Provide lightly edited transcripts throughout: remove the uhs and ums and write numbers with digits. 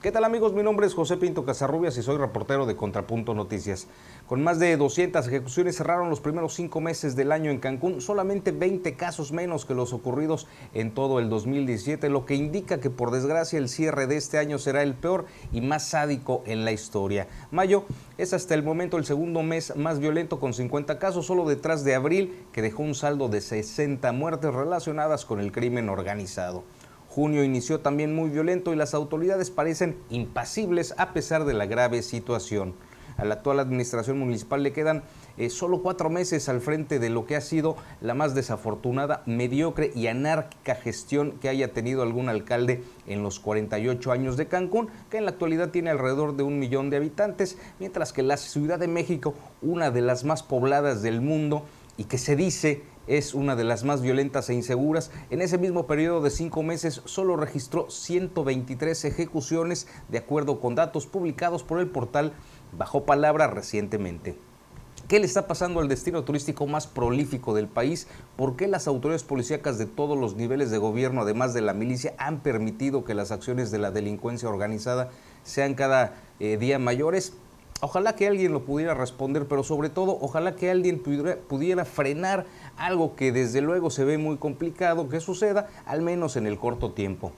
¿Qué tal amigos? Mi nombre es José Pinto Casarrubias y soy reportero de Contrapunto Noticias. Con más de 200 ejecuciones cerraron los primeros 5 meses del año en Cancún, solamente 20 casos menos que los ocurridos en todo el 2017, lo que indica que por desgracia el cierre de este año será el peor y más sádico en la historia. Mayo es hasta el momento el segundo mes más violento con 50 casos, solo detrás de abril, que dejó un saldo de 60 muertes relacionadas con el crimen organizado. Junio inició también muy violento y las autoridades parecen impasibles a pesar de la grave situación. A la actual administración municipal le quedan solo 4 meses al frente de lo que ha sido la más desafortunada, mediocre y anárquica gestión que haya tenido algún alcalde en los 48 años de Cancún, que en la actualidad tiene alrededor de 1 millón de habitantes, mientras que la Ciudad de México, una de las más pobladas del mundo y que se dice es una de las más violentas e inseguras, en ese mismo periodo de 5 meses solo registró 123 ejecuciones, de acuerdo con datos publicados por el portal Bajo Palabra recientemente. ¿Qué le está pasando al destino turístico más prolífico del país? ¿Por qué las autoridades policíacas de todos los niveles de gobierno, además de la milicia, han permitido que las acciones de la delincuencia organizada sean cada día mayores? Ojalá que alguien lo pudiera responder, pero sobre todo, ojalá que alguien pudiera frenar algo que desde luego se ve muy complicado que suceda, al menos en el corto tiempo.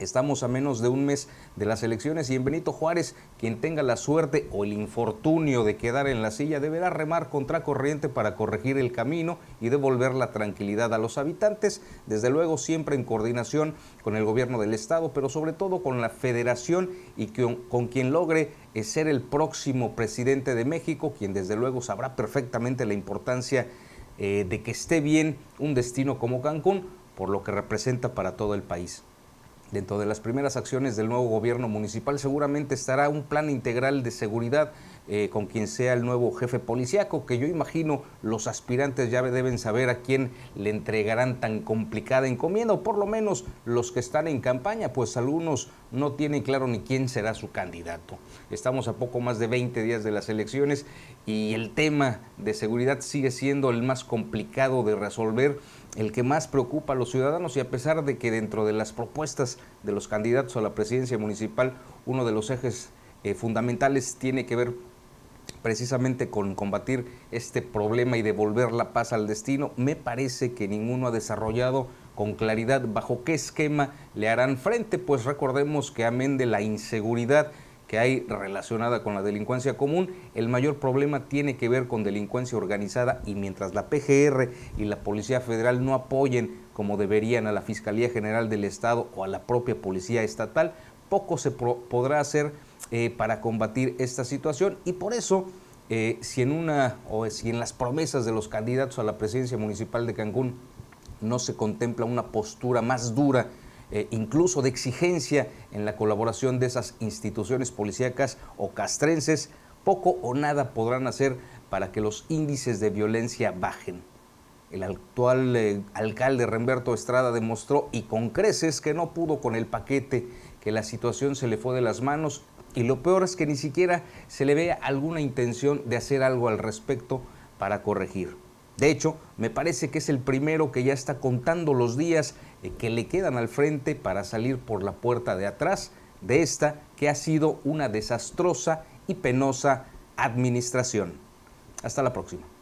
Estamos a menos de un mes de las elecciones y en Benito Juárez, quien tenga la suerte o el infortunio de quedar en la silla, deberá remar contracorriente para corregir el camino y devolver la tranquilidad a los habitantes, desde luego siempre en coordinación con el gobierno del estado, pero sobre todo con la federación y con quien logre ser el próximo presidente de México, quien desde luego sabrá perfectamente la importancia de que esté bien un destino como Cancún, por lo que representa para todo el país. Dentro de las primeras acciones del nuevo gobierno municipal seguramente estará un plan integral de seguridad con quien sea el nuevo jefe policíaco, que yo imagino los aspirantes ya deben saber a quién le entregarán tan complicada encomienda, o por lo menos los que están en campaña, pues algunos no tienen claro ni quién será su candidato. Estamos a poco más de 20 días de las elecciones y el tema de seguridad sigue siendo el más complicado de resolver, el que más preocupa a los ciudadanos, y a pesar de que dentro de las propuestas de los candidatos a la presidencia municipal, uno de los ejes fundamentales tiene que ver precisamente con combatir este problema y devolver la paz al destino, me parece que ninguno ha desarrollado con claridad bajo qué esquema le harán frente, pues recordemos que amén de la inseguridad que hay relacionada con la delincuencia común, el mayor problema tiene que ver con delincuencia organizada, y mientras la PGR y la Policía Federal no apoyen como deberían a la Fiscalía General del Estado o a la propia Policía Estatal, poco se podrá hacer para combatir esta situación, y por eso si en las promesas de los candidatos a la presidencia municipal de Cancún no se contempla una postura más dura, incluso de exigencia en la colaboración de esas instituciones policíacas o castrenses, poco o nada podrán hacer para que los índices de violencia bajen. El actual alcalde Remberto Estrada demostró, y con creces, que no pudo con el paquete, que la situación se le fue de las manos, y lo peor es que ni siquiera se le vea alguna intención de hacer algo al respecto para corregir. De hecho, me parece que es el primero que ya está contando los días que le quedan al frente para salir por la puerta de atrás de esta que ha sido una desastrosa y penosa administración. Hasta la próxima.